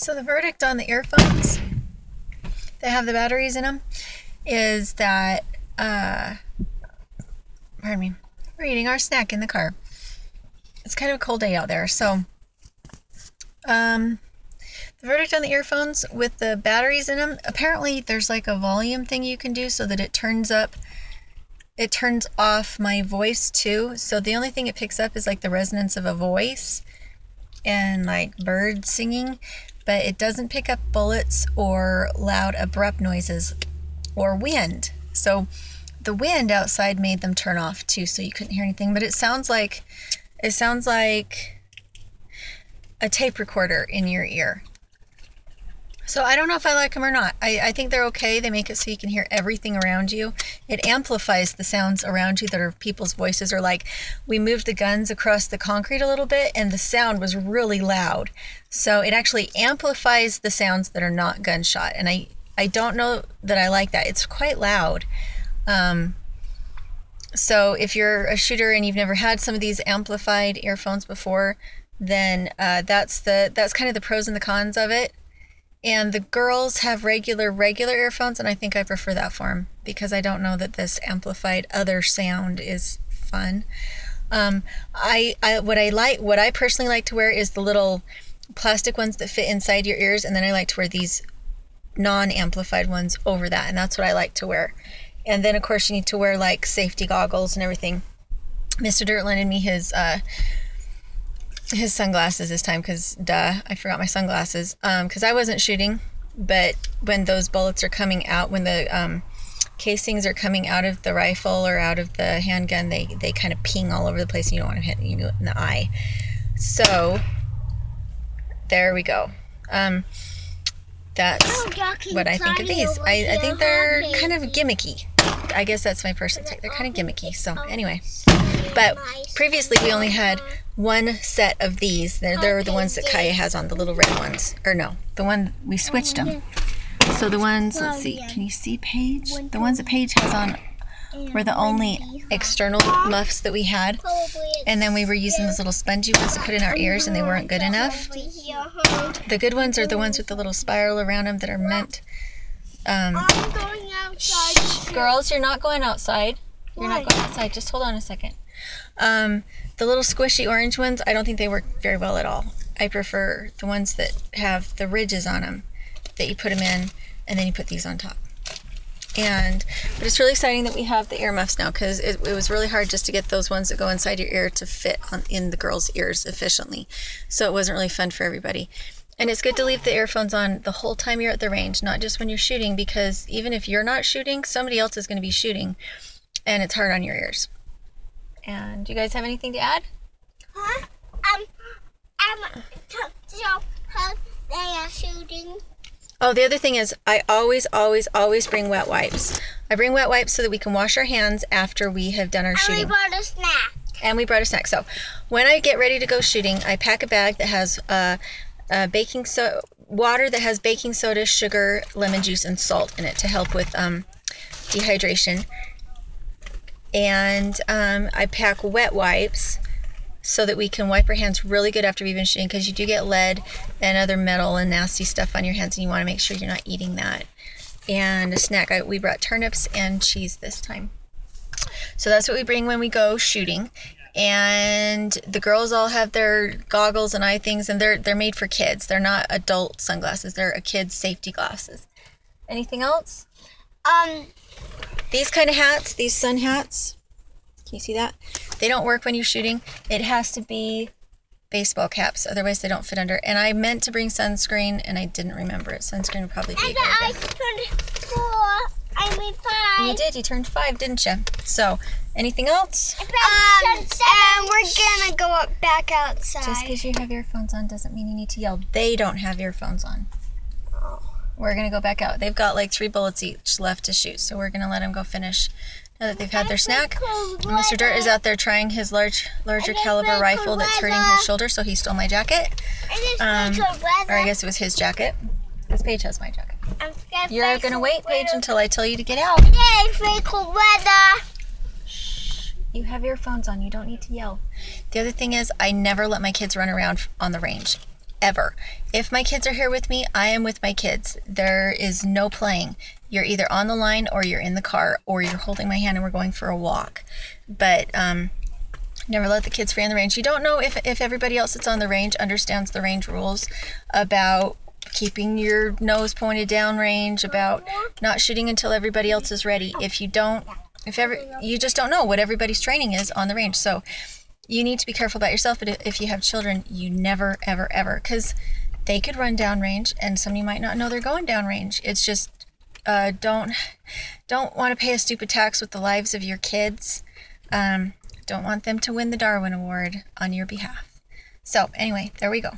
So the verdict on the earphones that have the batteries in them is that, pardon me, we're eating our snack in the car. It's kind of a cold day out there. So the verdict on the earphones with the batteries in them, apparently there's like a volume thing you can do so that it turns up, it turns off my voice too. So the only thing it picks up is like the resonance of a voice and like birds singing, but it doesn't pick up bullets or loud abrupt noises or wind. So the wind outside made them turn off too, so you couldn't hear anything, but it sounds like a tape recorder in your ear. So I don't know if I like them or not. I think they're okay. They make it so you can hear everything around you. It amplifies the sounds around you that are people's voices, or like we moved the guns across the concrete a little bit and the sound was really loud. So it actually amplifies the sounds that are not gunshot. And I don't know that I like that. It's quite loud. So if you're a shooter and you've never had some of these amplified earphones before, then that's kind of the pros and the cons of it. And the girls have regular earphones, and I think I prefer that form because I don't know that this amplified other sound is fun. What I personally like to wear is the little plastic ones that fit inside your ears, and then I like to wear these non-amplified ones over that, and that's what I like to wear. And then of course you need to wear like safety goggles and everything. Mr. Dirt lended me his sunglasses this time because, duh, I forgot my sunglasses because I wasn't shooting, but when those bullets are coming out, when the casings are coming out of the rifle or out of the handgun, they kind of ping all over the place and you don't want to hit you in the eye. So there we go. That's what I think of these. I think they're kind of gimmicky. I guess that's my personal take. They're kind of gimmicky. So anyway, but previously we only had one set of these. They're the ones that Kaya has on, the little red ones. Or no, the one we switched them. So the ones, let's see, can you see Paige? The ones that Paige has on were the only external muffs that we had. And then we were using those little spongy ones to put in our ears and they weren't good enough. The good ones are the ones with the little spiral around them that are meant... I'm going outside. Girls, you're not going outside. You're not going outside. Just hold on a second. The little squishy orange ones, I don't think they work very well at all. I prefer the ones that have the ridges on them, that you put them in, and then you put these on top. But it's really exciting that we have the ear muffs now, because it was really hard just to get those ones that go inside your ear to fit in the girls' ears efficiently. So it wasn't really fun for everybody. And it's good to leave the earphones on the whole time you're at the range, not just when you're shooting, because even if you're not shooting, somebody else is going to be shooting, and it's hard on your ears. And do you guys have anything to add? Huh? So how they are shooting. Oh, the other thing is I always bring wet wipes. I bring wet wipes so that we can wash our hands after we have done our shooting. And we brought a snack. So when I get ready to go shooting, I pack a bag that has water that has baking soda, sugar, lemon juice, and salt in it to help with dehydration. And I pack wet wipes so that we can wipe our hands really good after we've been shooting, because you do get lead and other metal and nasty stuff on your hands, and you want to make sure you're not eating that. And a snack. We brought turnips and cheese this time. So that's what we bring when we go shooting. And the girls all have their goggles and eye things, and they're made for kids. They're not adult sunglasses. They're a kid's safety glasses. Anything else? These kind of hats, these sun hats, can you see that? They don't work when you're shooting. It has to be baseball caps, otherwise they don't fit under. And I meant to bring sunscreen, and I didn't remember it. Sunscreen would probably be good. I turned 4. I mean 5. And you did. You turned 5, didn't you? So, anything else? And we're gonna go back outside. Just because you have earphones on doesn't mean you need to yell. They don't have earphones on. Oh. We're gonna go back out. They've got like 3 bullets each left to shoot, so we're gonna let them go finish now that they've had their snack. Mr. Dirt is out there trying his larger caliber rifle that's hurting his shoulder, so he stole my jacket. Or I guess it was his jacket, because Paige has my jacket. You're gonna wait, Paige, until I tell you to get out. It's very cold weather. Shh. You have earphones on. You don't need to yell. The other thing is, I never let my kids run around on the range. ever. If my kids are here with me, I am with my kids. There is no playing. You're either on the line or you're in the car or you're holding my hand and we're going for a walk. But never let the kids free on the range. You don't know if everybody else that's on the range understands the range rules about keeping your nose pointed downrange, about not shooting until everybody else is ready. If you don't, you just don't know what everybody's training is on the range. So you need to be careful about yourself. But if you have children, you never, ever, ever, because they could run downrange and somebody might not know they're going downrange. It's just don't want to pay a stupid tax with the lives of your kids. Don't want them to win the Darwin Award on your behalf. So anyway, there we go.